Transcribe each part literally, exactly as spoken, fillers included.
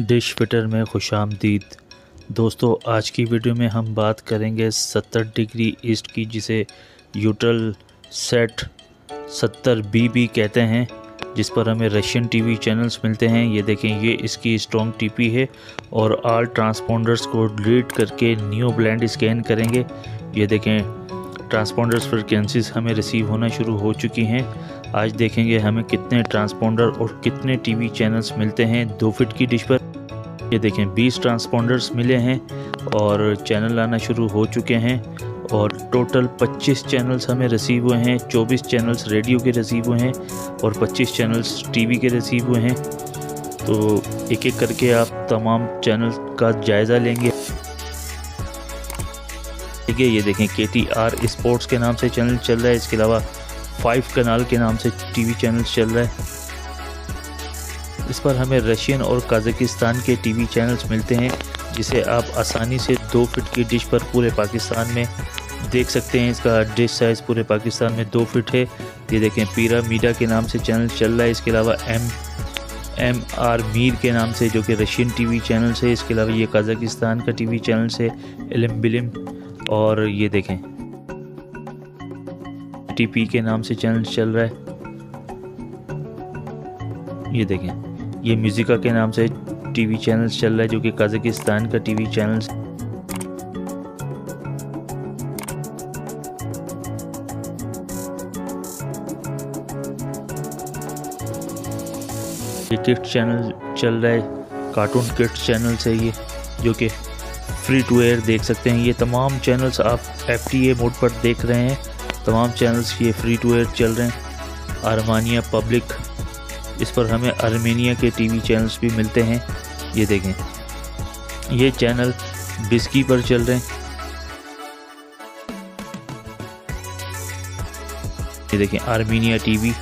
Dish fitter में खुशामदीद। दोस्तों आज की वीडियो में हम बात करेंगे सत्तर डिग्री ईस्ट की, जिसे यूटल सेट सत्तर बी भी कहते हैं, जिस पर हमें रशियन टीवी चैनल्स मिलते हैं। ये देखें, ये इसकी स्ट्रॉन्ग टीपी है और आल ट्रांसपोंडर्स को डिलीट करके न्यू ब्लैंड स्कैन करेंगे। ये देखें, ट्रांसपोंडर्स फ्रिक्वेंसीज हमें रिसीव होना शुरू हो चुकी हैं। आज देखेंगे हमें कितने ट्रांसपोंडर और कितने टीवी चैनल्स मिलते हैं दो फिट की डिश पर। ये देखें, बीस ट्रांसपोंडर्स मिले हैं और चैनल आना शुरू हो चुके हैं और टोटल पच्चीस चैनल्स हमें रिसीव हुए हैं। चौबीस चैनल्स रेडियो के रिसीव हुए हैं और पच्चीस चैनल्स टीवी के रिसीव हुए हैं। तो एक एक करके आप तमाम चैनल्स का जायज़ा लेंगे। ठीक है, ये देखें के टी आर स्पोर्ट्स के नाम से चैनल चल रहा है। इसके अलावा फाइव कनाल के नाम से टीवी चैनल्स चल रहा है। इस पर हमें रशियन और कजाकिस्तान के टीवी चैनल्स मिलते हैं, जिसे आप आसानी से दो फिट की डिश पर पूरे पाकिस्तान में देख सकते हैं। इसका डिश साइज़ पूरे पाकिस्तान में दो फिट है। ये देखें, पीरा मीडिया के नाम से चैनल चल रहा है। इसके अलावा एम एम आर मीर के नाम से, जो कि रशियन टीवी चैनल्स है। इसके अलावा ये कजाकिस्तान का टीवी चैनल्स है, इलम बिलम। और ये देखें, टी पी के नाम से चैनल चल रहा है। ये देखें, ये म्यूजिका के नाम से टीवी चैनल्स चल रहा है, जो कि कजाकिस्तान का टीवी चैनल्स। ये किड्स चैनल चल रहा है, कार्टून किड्स चैनल है ये, जो कि फ्री टू एयर देख सकते हैं। ये तमाम चैनल्स आप एफ टी ए मोड पर देख रहे हैं। तमाम चैनल्स ये फ्री टू एयर चल रहे हैं। आर्मेनिया पब्लिक, इस पर हमें आर्मेनिया के टीवी चैनल्स भी मिलते हैं। ये देखें, ये चैनल बिस की पर चल रहे हैं। ये देखें, आर्मेनिया टीवी,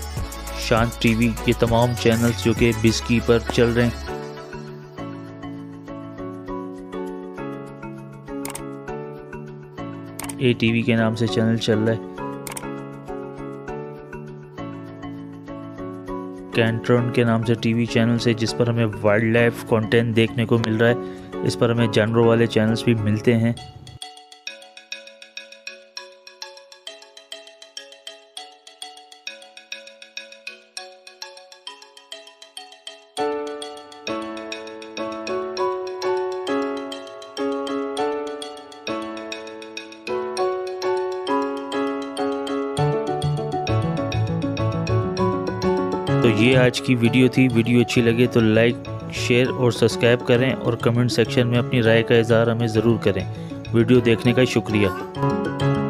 शांत टीवी, ये तमाम चैनल्स जो कि बिस की पर चल रहे हैं। एटीवी के नाम से चैनल चल रहा है। कैंट्रॉन के नाम से टीवी चैनल है, जिस पर हमें वाइल्ड लाइफ कॉन्टेंट देखने को मिल रहा है। इस पर हमें जानवरों वाले चैनल्स भी मिलते हैं। तो ये आज की वीडियो थी। वीडियो अच्छी लगे तो लाइक, शेयर और सब्सक्राइब करें और कमेंट सेक्शन में अपनी राय का इजहार हमें ज़रूर करें। वीडियो देखने का शुक्रिया।